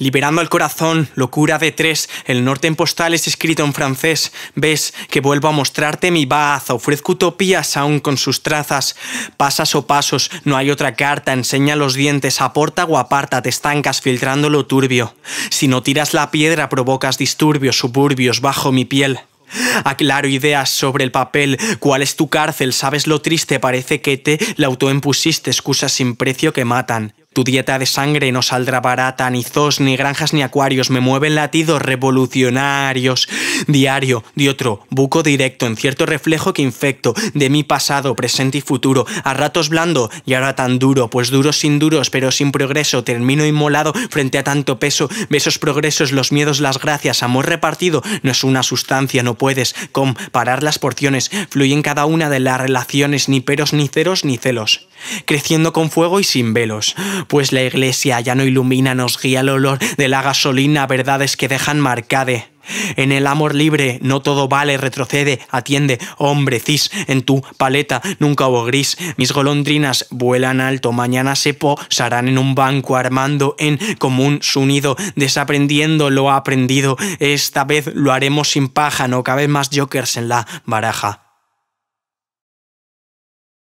Liberando al corazón, locura de tres, el norte en postales escrito en francés. Ves que vuelvo a mostrarte mi baza, ofrezco utopías aún con sus trazas. Pasas o pasos, no hay otra carta, enseña los dientes, aporta o aparta, te estancas filtrando lo turbio. Si no tiras la piedra provocas disturbios, suburbios bajo mi piel. Aclaro ideas sobre el papel. ¿Cuál es tu cárcel? ¿Sabes lo triste? Parece que te la autoimpusiste. Excusas sin precio que matan. Tu dieta de sangre no saldrá barata. Ni zoos, ni granjas, ni acuarios. Me mueven latidos revolucionarios. Diario de otro. Buco directo. En cierto reflejo que infecto. De mi pasado, presente y futuro. A ratos blando y ahora tan duro. Pues duros sin duros, pero sin progreso. Termino inmolado frente a tanto peso. Besos, progresos, los miedos, las gracias. Amor repartido no es una sustancia. No puedes comparar las porciones, fluyen cada una de las relaciones, ni peros, ni ceros, ni celos, creciendo con fuego y sin velos, pues la iglesia ya no ilumina, nos guía el olor de la gasolina, verdades que dejan marcade. En el amor libre no todo vale, retrocede, atiende, hombre cis, en tu paleta nunca hubo gris. Mis golondrinas vuelan alto, mañana se posarán en un banco armando en común su nido, desaprendiendo lo aprendido, esta vez lo haremos sin paja, no caben más jokers en la baraja.